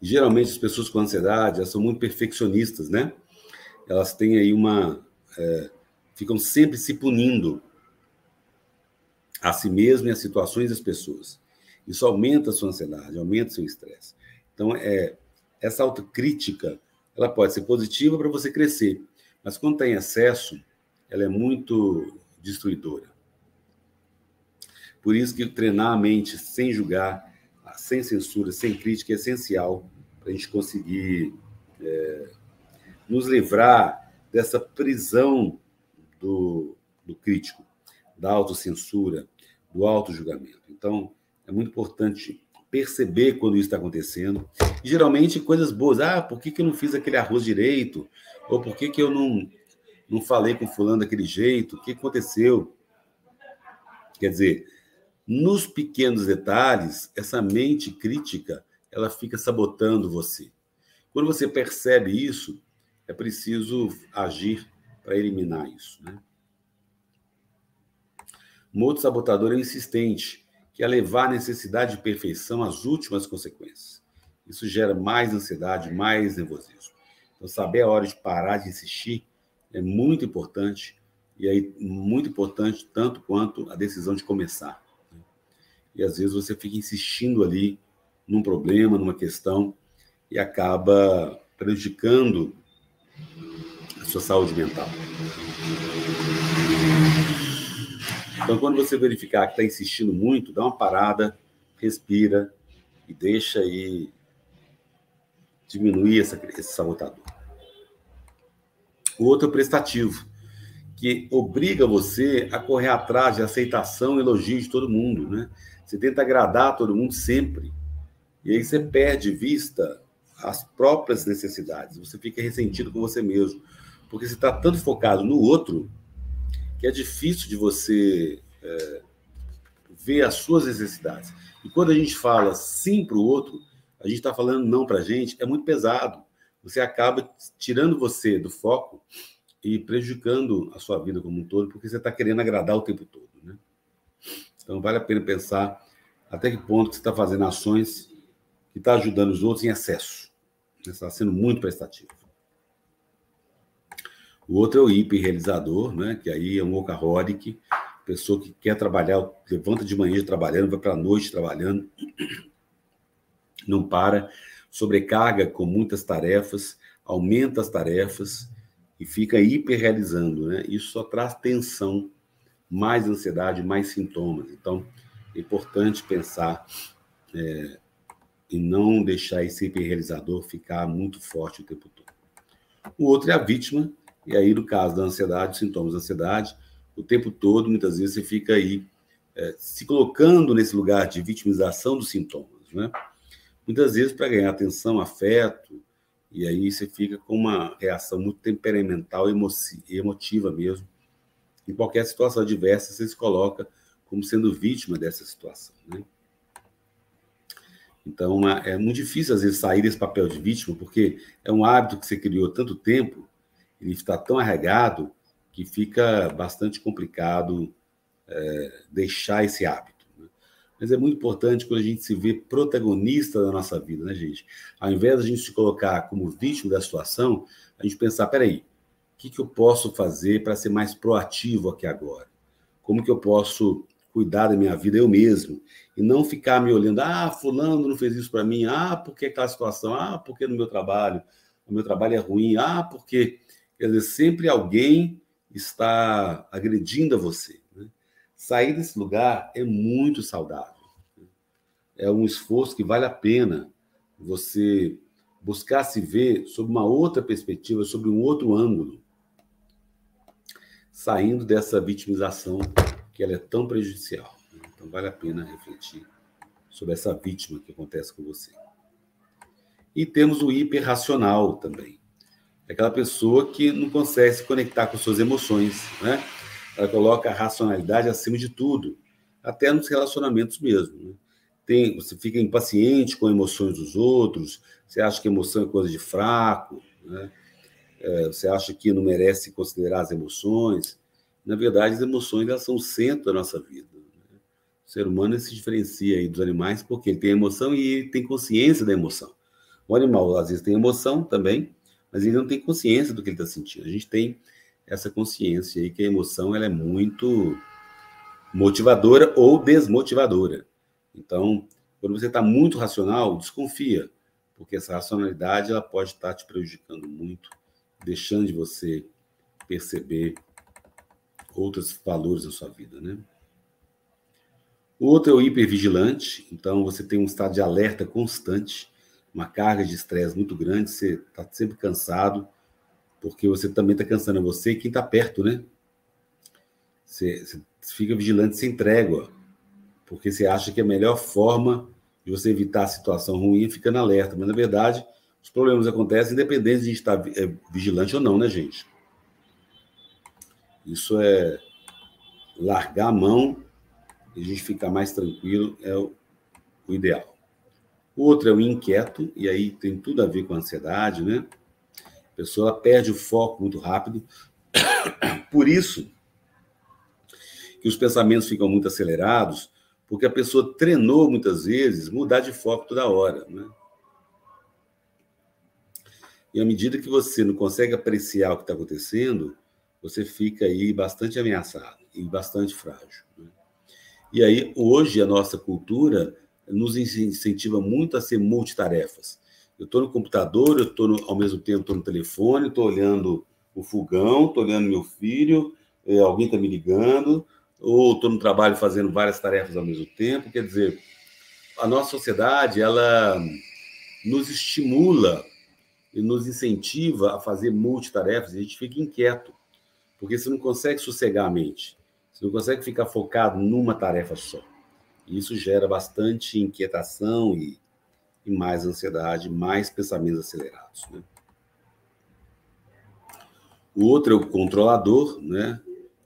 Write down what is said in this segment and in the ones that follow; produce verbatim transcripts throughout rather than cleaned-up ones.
Geralmente as pessoas com ansiedade, elas são muito perfeccionistas, né? Elas têm aí uma... É, ficam sempre se punindo a si mesmo e às situações das pessoas. Isso aumenta a sua ansiedade, aumenta o seu estresse. Então, é, essa autocrítica, ela pode ser positiva para você crescer, mas quando tem excesso, ela é muito destruidora. Por isso que treinar a mente sem julgar, sem censura, sem crítica é essencial para a gente conseguir é, nos livrar dessa prisão do, do crítico, da autocensura, do autojulgamento. Então, é muito importante perceber quando isso está acontecendo. E, geralmente, coisas boas. Ah, por que, que eu não fiz aquele arroz direito? Ou por que, que eu não, não falei com fulano daquele jeito? O que aconteceu? Quer dizer, nos pequenos detalhes, essa mente crítica, ela fica sabotando você. Quando você percebe isso, é preciso agir para eliminar isso, né? Um outro sabotador é o insistente, que é levar a necessidade de perfeição às últimas consequências. Isso gera mais ansiedade, mais nervosismo. Então, saber a hora de parar de insistir é muito importante, e aí muito importante tanto quanto a decisão de começar. E às vezes você fica insistindo ali num problema, numa questão, e acaba prejudicando a sua saúde mental. Então, quando você verificar que está insistindo muito, dá uma parada, respira e deixa aí diminuir essa, esse sabotador. O outro é o prestativo, que obriga você a correr atrás de aceitação e elogio de todo mundo, né? Você tenta agradar todo mundo sempre. E aí você perde vista as próprias necessidades. Você fica ressentido com você mesmo, porque você está tanto focado no outro que é difícil de você é, ver as suas necessidades. E quando a gente fala sim para o outro, a gente está falando não para a gente, é muito pesado. Você acaba tirando você do foco e prejudicando a sua vida como um todo, porque você está querendo agradar o tempo todo, né? Então, vale a pena pensar até que ponto você está fazendo ações que está ajudando os outros em excesso. Você está sendo muito prestativo. O outro é o hiperrealizador, né? Que aí é um workaholic, pessoa que quer trabalhar, levanta de manhã trabalhando, vai para a noite trabalhando, não para, sobrecarga com muitas tarefas, aumenta as tarefas e fica hiperrealizando, né? Isso só traz tensão, mais ansiedade, mais sintomas. Então, é importante pensar é, e não deixar esse hiperrealizador ficar muito forte o tempo todo. O outro é a vítima. E aí, no caso da ansiedade, sintomas da ansiedade, o tempo todo, muitas vezes, você fica aí é, se colocando nesse lugar de vitimização dos sintomas, né? Muitas vezes, para ganhar atenção, afeto, e aí você fica com uma reação muito temperamental, emotiva mesmo. Em qualquer situação adversa, você se coloca como sendo vítima dessa situação, né? Então, uma, é muito difícil, às vezes, sair desse papel de vítima, porque é um hábito que você criou há tanto tempo, ele está tão arraigado que fica bastante complicado é, deixar esse hábito, né? Mas é muito importante quando a gente se vê protagonista da nossa vida, né, gente? Ao invés de a gente se colocar como vítima da situação, a gente pensar, peraí, o que, que eu posso fazer para ser mais proativo aqui agora? Como que eu posso cuidar da minha vida eu mesmo? E não ficar me olhando, ah, fulano não fez isso para mim, ah, porque aquela situação, ah, porque no meu trabalho, o meu trabalho é ruim, ah, porque... Quer dizer, sempre alguém está agredindo a você, né? Sair desse lugar é muito saudável, né? É um esforço que vale a pena você buscar se ver sob uma outra perspectiva, sob um outro ângulo, saindo dessa vitimização que ela é tão prejudicial, né? Então, vale a pena refletir sobre essa vítima que acontece com você. E temos o hiperracional também. É aquela pessoa que não consegue se conectar com suas emoções, né? Ela coloca a racionalidade acima de tudo, até nos relacionamentos mesmo, né? Tem, você fica impaciente com emoções dos outros, você acha que emoção é coisa de fraco, né? É, você acha que não merece considerar as emoções. Na verdade, as emoções elas são o centro da nossa vida, né? O ser humano se diferencia aí dos animais porque ele tem emoção e ele tem consciência da emoção. O animal, às vezes, tem emoção também, mas ele não tem consciência do que ele está sentindo. A gente tem essa consciência aí que a emoção ela é muito motivadora ou desmotivadora. Então, quando você está muito racional, desconfia, porque essa racionalidade ela pode estar te prejudicando muito, deixando de você perceber outros valores da sua vida, né? O outro é o hipervigilante. Então, você tem um estado de alerta constante, uma carga de estresse muito grande, você está sempre cansado, porque você também está cansando você e quem está perto, né? Você, você fica vigilante sem trégua, porque você acha que a melhor forma de você evitar a situação ruim é ficando alerta. Mas, na verdade, os problemas acontecem independente de a gente estar vigilante ou não, né, gente? Isso é largar a mão e a gente ficar mais tranquilo, é o, o ideal. O outro é o inquieto, e aí tem tudo a ver com a ansiedade, né? A pessoa ela perde o foco muito rápido. Por isso que os pensamentos ficam muito acelerados, porque a pessoa treinou, muitas vezes, mudar de foco toda hora, né? E à medida que você não consegue apreciar o que está acontecendo, você fica aí bastante ameaçado e bastante frágil, né? E aí, hoje, a nossa cultura nos incentiva muito a ser multitarefas. Eu estou no computador, eu estou ao mesmo tempo tô no telefone, estou olhando o fogão, estou olhando meu filho, é, alguém está me ligando, ou estou no trabalho fazendo várias tarefas ao mesmo tempo. Quer dizer, a nossa sociedade, ela nos estimula e nos incentiva a fazer multitarefas e a gente fica inquieto. Porque você não consegue sossegar a mente, você não consegue ficar focado numa tarefa só. E isso gera bastante inquietação e, e mais ansiedade, mais pensamentos acelerados, né? O outro é o controlador, né?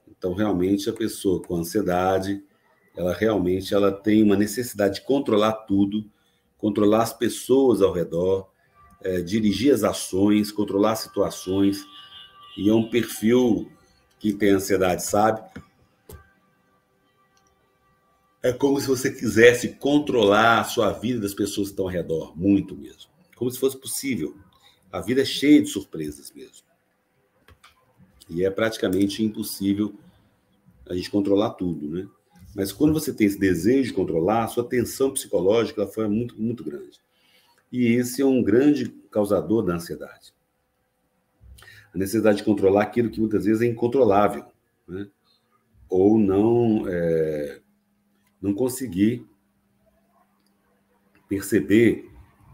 Então, realmente, a pessoa com ansiedade, ela realmente ela tem uma necessidade de controlar tudo, controlar as pessoas ao redor, é, dirigir as ações, controlar as situações, e é um perfil... Quem tem ansiedade sabe. É como se você quisesse controlar a sua vida das pessoas que estão ao redor, muito mesmo. Como se fosse possível. A vida é cheia de surpresas mesmo. E é praticamente impossível a gente controlar tudo, né? Mas quando você tem esse desejo de controlar, a sua tensão psicológica ela foi muito, muito grande. E esse é um grande causador da ansiedade. A necessidade de controlar aquilo que muitas vezes é incontrolável, né? Ou não, é, não conseguir perceber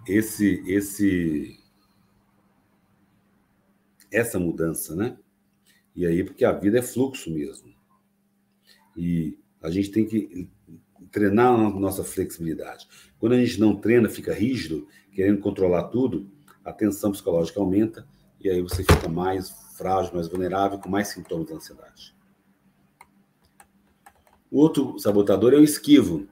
esse, esse, essa mudança, né? E aí, porque a vida é fluxo mesmo. E a gente tem que treinar a nossa flexibilidade. Quando a gente não treina, fica rígido, querendo controlar tudo, a tensão psicológica aumenta, e aí você fica mais frágil, mais vulnerável, com mais sintomas de ansiedade. O outro sabotador é o esquivo.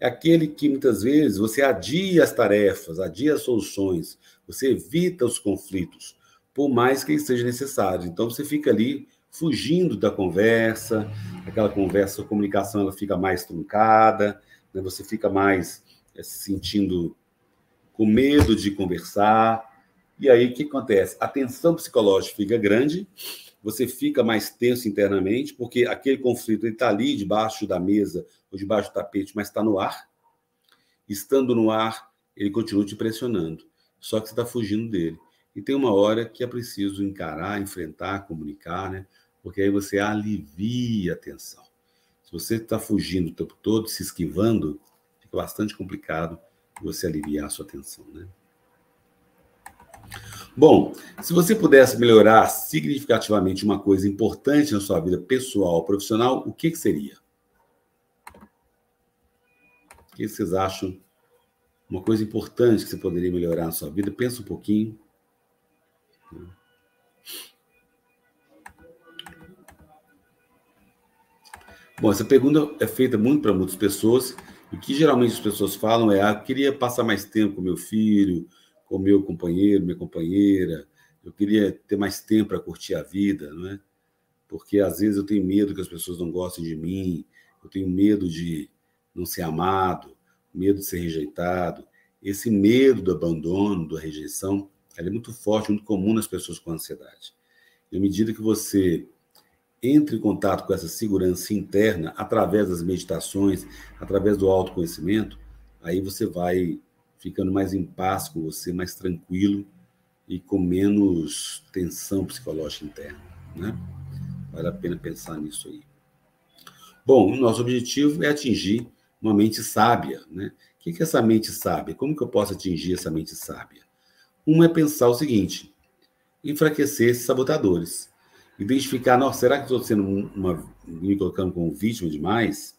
É aquele que, muitas vezes, você adia as tarefas, adia as soluções, você evita os conflitos, por mais que eles sejam necessários. Então, você fica ali fugindo da conversa, aquela conversa, a comunicação ela fica mais truncada, né? Você fica mais é, se sentindo com medo de conversar. E aí, o que acontece? A tensão psicológica fica grande, você fica mais tenso internamente, porque aquele conflito está ali debaixo da mesa ou debaixo do tapete, mas está no ar. Estando no ar, ele continua te pressionando, só que você está fugindo dele. E tem uma hora que é preciso encarar, enfrentar, comunicar, né? Porque aí você alivia a tensão. Se você está fugindo o tempo todo, se esquivando, fica bastante complicado você aliviar a sua tensão, né? Bom, se você pudesse melhorar significativamente uma coisa importante na sua vida pessoal ou profissional, o que, que seria? O que vocês acham? Uma coisa importante que você poderia melhorar na sua vida? Pensa um pouquinho. Bom, essa pergunta é feita muito para muitas pessoas. O que geralmente as pessoas falam é: ah, eu queria passar mais tempo com meu filho, o meu companheiro, minha companheira, eu queria ter mais tempo para curtir a vida, não é? Porque às vezes eu tenho medo que as pessoas não gostem de mim, eu tenho medo de não ser amado, medo de ser rejeitado. esse medo do abandono, da rejeição, ela é muito forte, muito comum nas pessoas com ansiedade. E à medida que você entre em contato com essa segurança interna, através das meditações, através do autoconhecimento, aí você vai ficando mais em paz com você, mais tranquilo e com menos tensão psicológica interna, né? Vale a pena pensar nisso aí. Bom, o nosso objetivo é atingir uma mente sábia, né? O que é essa mente sábia? Como que eu posso atingir essa mente sábia? Um é pensar o seguinte, enfraquecer esses sabotadores. Identificar, nossa, será que estou sendo uma, me colocando como vítima demais?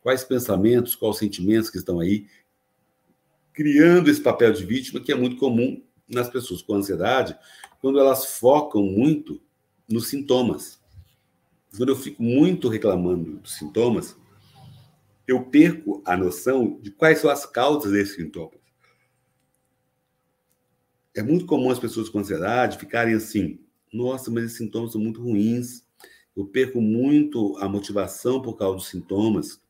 Quais pensamentos, quais sentimentos que estão aí criando esse papel de vítima, que é muito comum nas pessoas com ansiedade, quando elas focam muito nos sintomas. Quando eu fico muito reclamando dos sintomas, eu perco a noção de quais são as causas desses sintomas. É muito comum as pessoas com ansiedade ficarem assim, nossa, mas esses sintomas são muito ruins, eu perco muito a motivação por causa dos sintomas,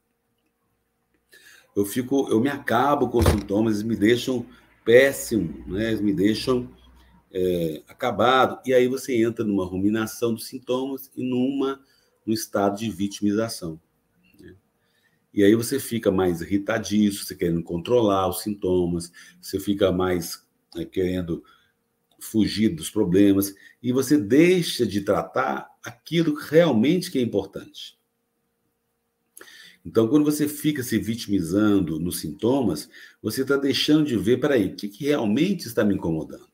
eu, fico, eu me acabo com os sintomas, eles me deixam péssimo, né? Eles me deixam é, acabado, e aí você entra numa ruminação dos sintomas e numa, num estado de vitimização, né? E aí você fica mais irritadiço, você querendo controlar os sintomas, você fica mais né, querendo fugir dos problemas, e você deixa de tratar aquilo que realmente que é importante. Então, quando você fica se vitimizando nos sintomas, você está deixando de ver, peraí, o que, que realmente está me incomodando?